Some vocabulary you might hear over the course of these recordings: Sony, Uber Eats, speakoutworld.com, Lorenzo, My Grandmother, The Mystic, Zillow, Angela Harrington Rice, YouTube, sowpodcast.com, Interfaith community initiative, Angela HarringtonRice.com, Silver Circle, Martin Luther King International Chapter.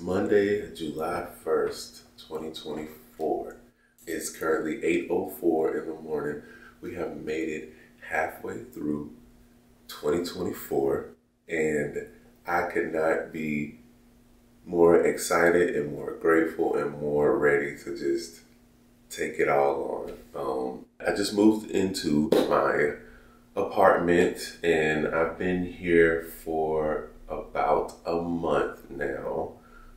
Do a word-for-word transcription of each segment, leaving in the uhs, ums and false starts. Monday, July first, twenty twenty-four. It's currently eight oh four in the morning. We have made it halfway through twenty twenty-four, and I could not be more excited and more grateful and more ready to just take it all on. Um, I just moved into my apartment, and I've been here for about a month now.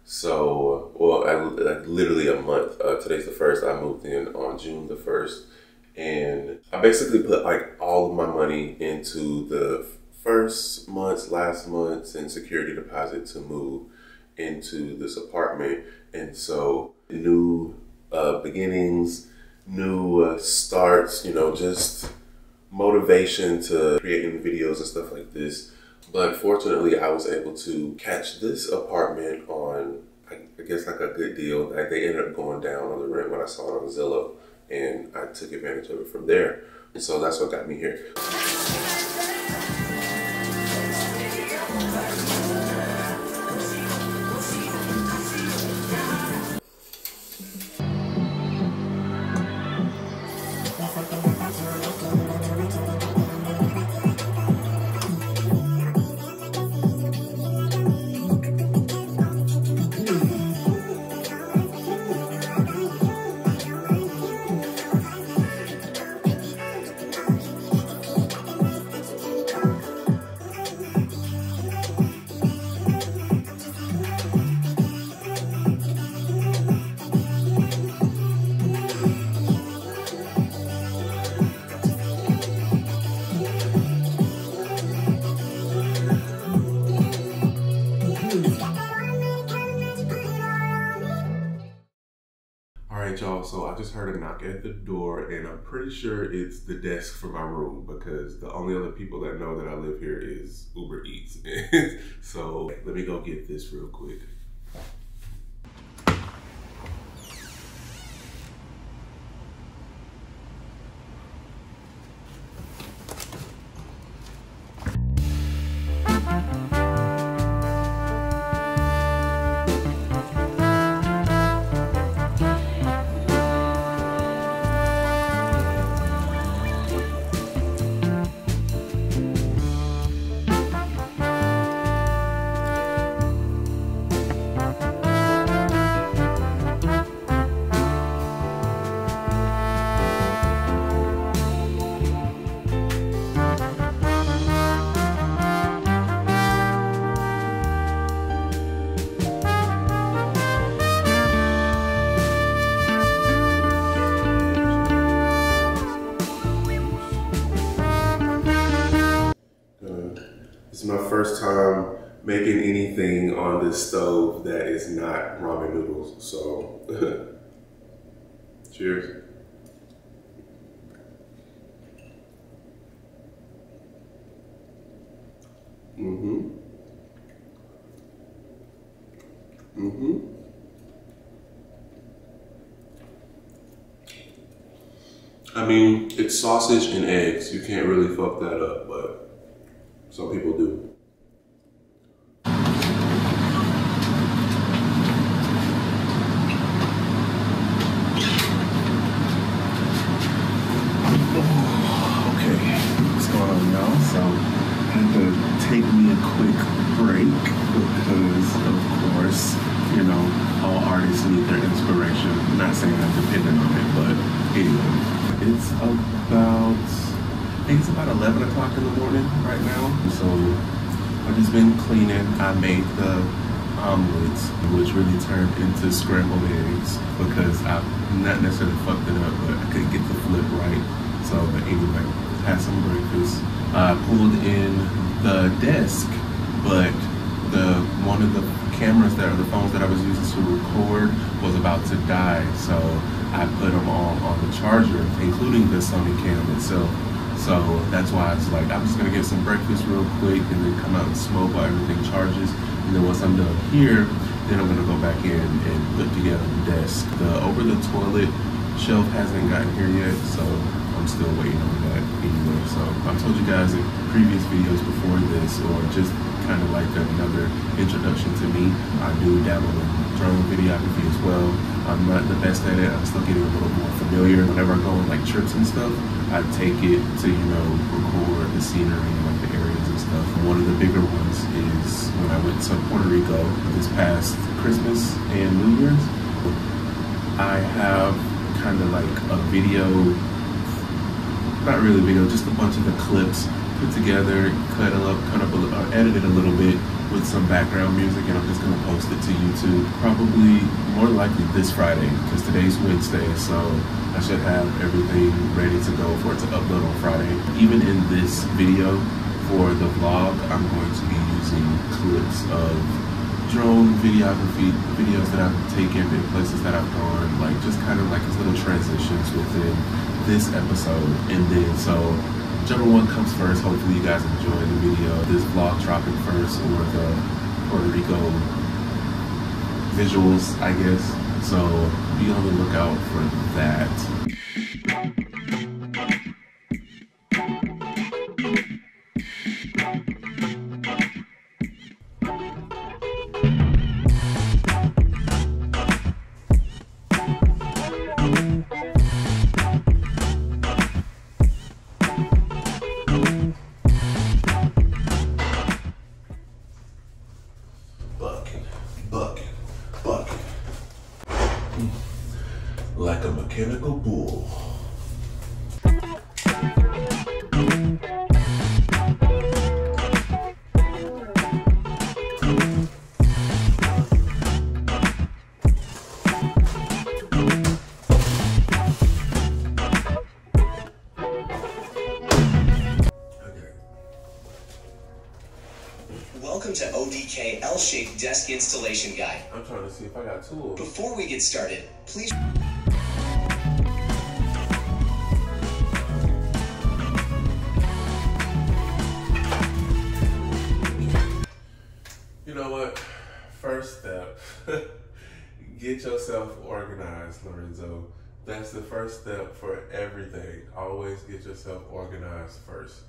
So, well, I, like literally a month. Uh, today's the first. I moved in on June the first, and I basically put like all of my money into the first month's, last month's, and security deposit to move into this apartment. And so, new uh, beginnings, new uh, starts. You know, just motivation to creating videos and stuff like this. But fortunately, I was able to catch this apartment on, I guess, like a good deal. Like, they ended up going down on the rent when I saw it on Zillow, and I took advantage of it from there. And so that's what got me here. Y'all, so I just heard a knock at the door, and I'm pretty sure it's the desk for my room, because the only other people that know that I live here is Uber Eats. So let me go get this real quick. My first time making anything on this stove that is not ramen noodles, so cheers. Mm-hmm. Mm-hmm. I mean, it's sausage and eggs. You can't really fuck that up, but some people do. eleven o'clock in the morning right now, so I've just been cleaning. I made the omelets, which really turned into scrambled eggs because I not necessarily fucked it up, but I couldn't get the flip right. So, but anyway, had some breakfast. I uh, pulled in the desk, but the one of the cameras that, or the phones that I was using to record, was about to die, so I put them all on the charger, including the Sony Cam itself. So that's why I was like, I'm just gonna get some breakfast real quick and then come out and smoke while everything charges. And then once I'm done here, then I'm gonna go back in and put together the desk. The over the toilet shelf hasn't gotten here yet, so I'm still waiting on that anyway. So I told you guys in previous videos before this, or just kind of like another introduction to me. I do dabble in drone videography as well. I'm not the best at it. I'm still getting a little more familiar. Whenever I go on like trips and stuff, I take it to, you know, record the scenery and like the areas and stuff. One of the bigger ones is when I went to Puerto Rico this past Christmas and New Year's. I have kind of like a video, not really video, just a bunch of the clips put together, cut up, cut up, a, or edited a little bit with some background music, and I'm just gonna post it to YouTube. Probably more likely this Friday, because today's Wednesday, so I should have everything ready to go for it to upload on Friday. Even in this video for the vlog, I'm going to be using clips of drone videography, videos that I've taken in places that I've gone, like just kind of like these little transitions within this episode. And then so whichever one comes first, hopefully you guys enjoy the video, this vlog dropping first, or the Puerto Rico visuals, I guess. So be on the lookout for that. Like a mechanical bull. Welcome to O D K L-shaped desk installation guide. I'm trying to see if I got tools. Before we get started, please. You know what? First step, get yourself organized, Lorenzo. That's the first step for everything. Always get yourself organized first.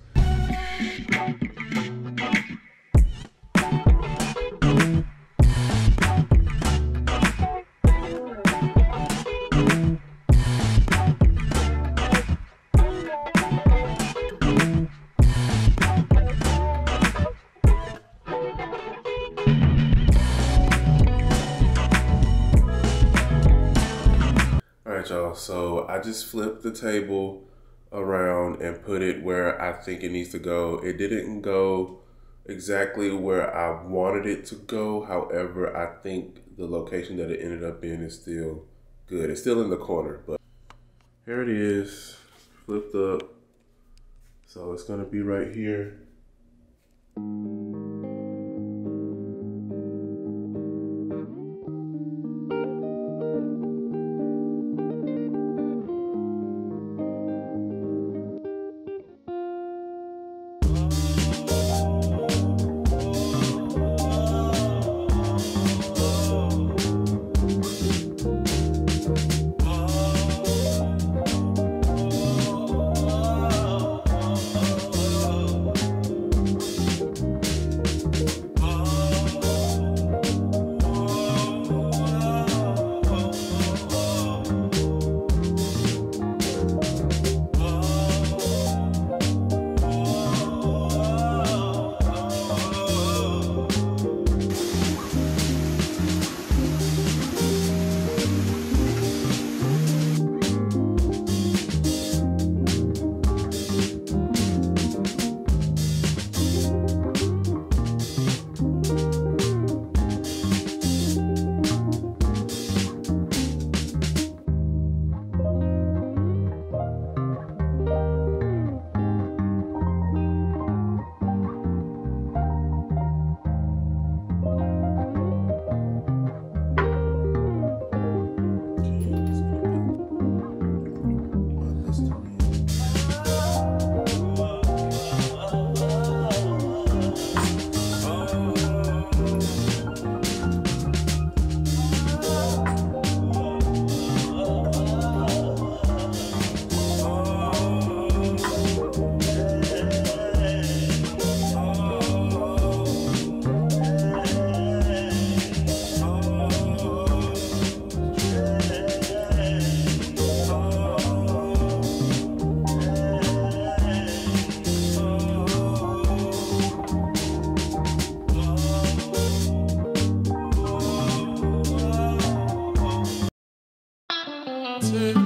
Y'all, so I just flipped the table around and put it where I think it needs to go. It didn't go exactly where I wanted it to go. However, I think the location that it ended up in is still good. It's still in the corner, but here it is, flipped up. So it's gonna be right here. Lorenzo.